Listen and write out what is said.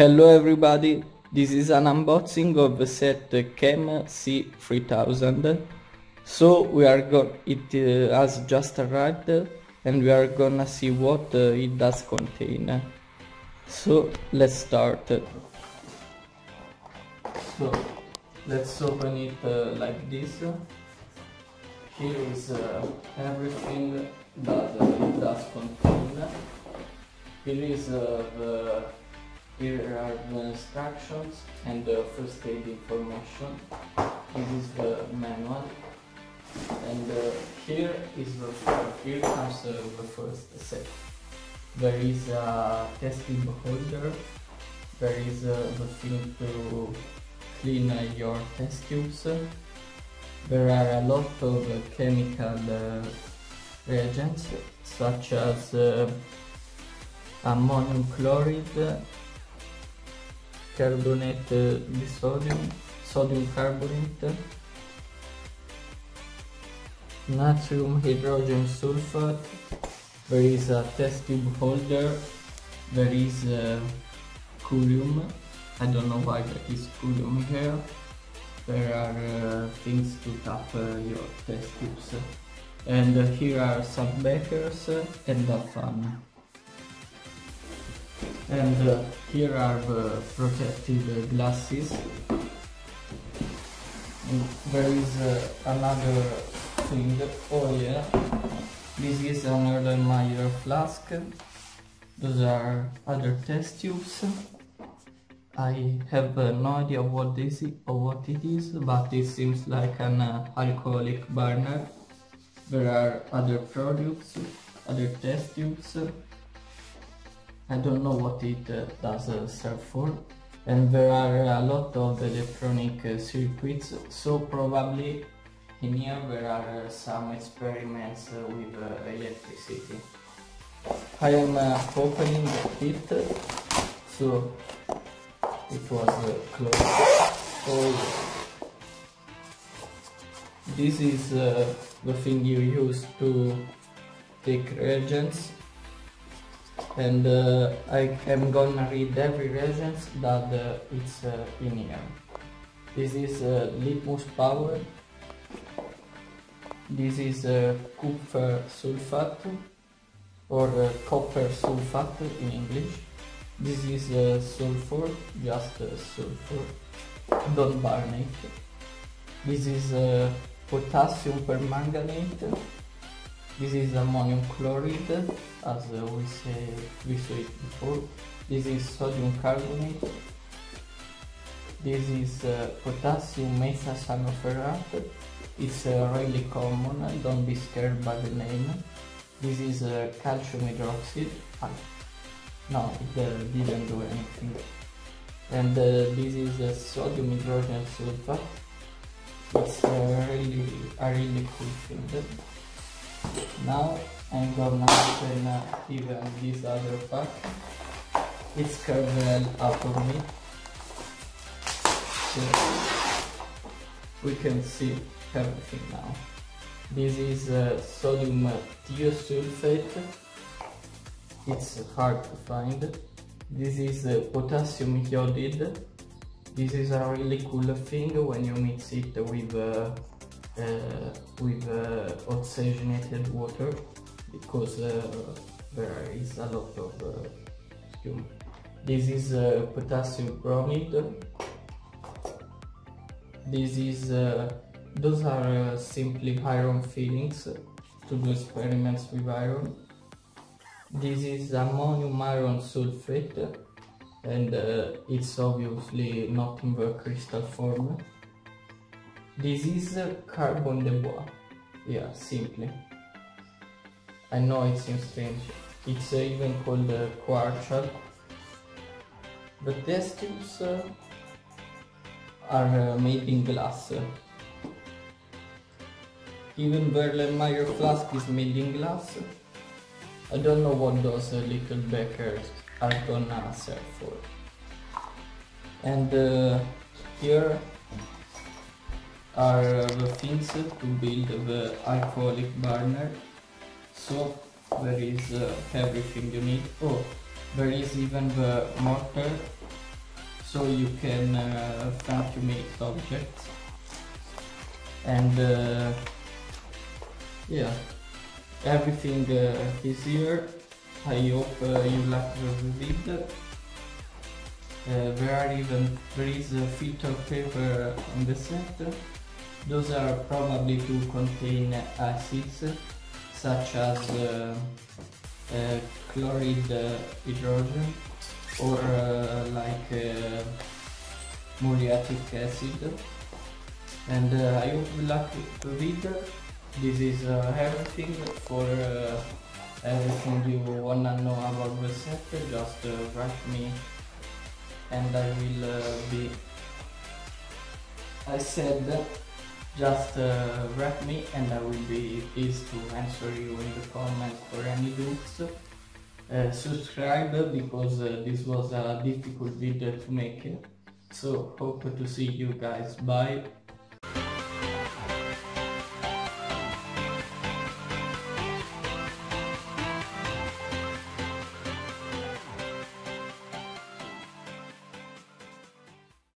Hello everybody, this is an unboxing of the set Chem C3000. So we are it has just arrived and we are gonna see what it does contain. So let's start. So let's open it like this. Here is everything that it does contain. Here is Here are the instructions and the first aid information. This is the manual, and here comes the first set. There is a testing holder. There is the film to clean your test tubes. There are a lot of chemical reagents, such as ammonium chloride, carbonate di sodium, sodium carbonate, natrium hydrogen sulfate. There is a test tube holder. There is curium. I don't know why that is curium here. There are things to tap your test tubes, and here are some bakers and a fan. And here are the protective glasses. And there is another thing. Oh yeah, this is an Erlenmeyer flask. Those are other test tubes. I have no idea what this is or what it is, but it seems like an alcoholic burner. There are other products, other test tubes. I don't know what it does serve for, and there are a lot of electronic circuits, so probably in here there are some experiments with electricity. I am opening it, so it was closed. Oh. This is the thing you use to take reagents. And I am gonna read every reagent that it's in here. This is litmus powder. This is copper sulfate, or copper sulfate in English. This is sulfur, just sulfur, don't burn it. This is potassium permanganate. This is ammonium chloride, as we saw it before. This is sodium carbonate. This is potassium hexacyanoferrate. It's really common, don't be scared by the name. This is calcium hydroxide. No, it didn't do anything. And this is sodium hydrogen sulfate. It's a really cool thing. Now I'm gonna open even this other pack. It's curled up of me, so we can see everything now. This is sodium thiosulfate. It's hard to find. This is potassium iodide. This is a really cool thing when you mix it with oxygenated water, because there is a lot of fume. This is potassium bromide. This is those are simply iron fillings to do experiments with iron. This is ammonium iron sulfate, and it's obviously not in the crystal form. This is carbon de bois, yeah, simply. I know it seems strange, it's even called Quarchal. The test tubes are made in glass. Even the Erlenmeyer flask is made in glass. I don't know what those little beakers are gonna serve for. And here are the things to build the alcoholic burner, so there is everything you need. Oh, there is even the mortar so you can vacuumate the object. And yeah, everything is here. I hope you like the video. There is a filter paper on the center. Those are probably to contain acids such as chloride hydrogen or muriatic acid. And I hope you like the video. This is everything for everything you wanna know about the sector. Just write me and I will be... I said that just write me and I will be pleased to answer you in the comments for any doubts. Subscribe, because this was a difficult video to make. So hope to see you guys. Bye.